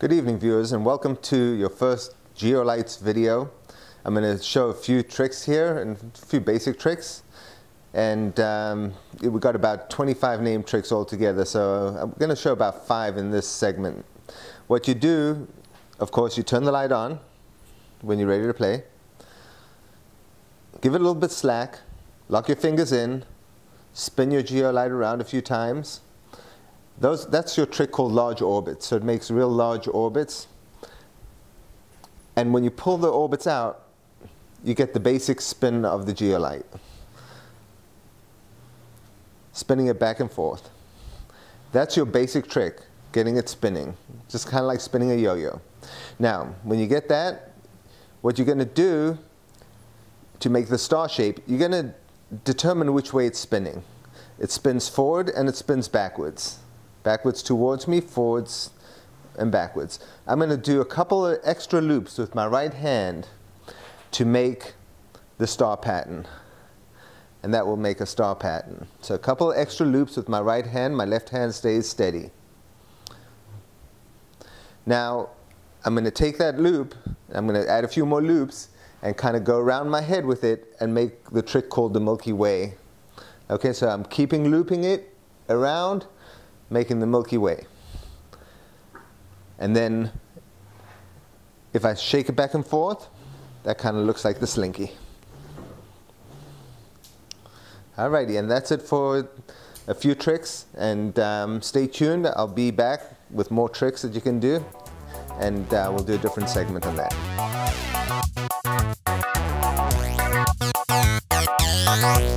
Good evening viewers, and welcome to your first Geolites video. I'm going to show a few tricks here, and a few basic tricks, and we've got about 25 name tricks altogether, so I'm going to show about 5 in this segment. What you do, of course, you turn the light on when you're ready to play, give it a little bit slack, lock your fingers in, spin your geolite around a few times. That's your trick called large orbits, so it makes real large orbits. And when you pull the orbits out, you get the basic spin of the geolite, spinning it back and forth. That's your basic trick, getting it spinning, just kind of like spinning a yo-yo. Now, when you get that, what you're going to do to make the star shape, you're going to determine which way it's spinning. It spins forward and it spins backwards. Backwards towards me, forwards and backwards. I'm going to do a couple of extra loops with my right hand to make the star pattern, and that will make a star pattern. So a couple of extra loops with my right hand, my left hand stays steady. Now I'm going to take that loop, I'm going to add a few more loops and kind of go around my head with it and make the trick called the Milky Way. Okay, so I'm keeping looping it around, making the Milky Way. And then if I shake it back and forth, that kind of looks like the Slinky. Alrighty, and that's it for a few tricks, and stay tuned. I'll be back with more tricks that you can do, and we'll do a different segment on that.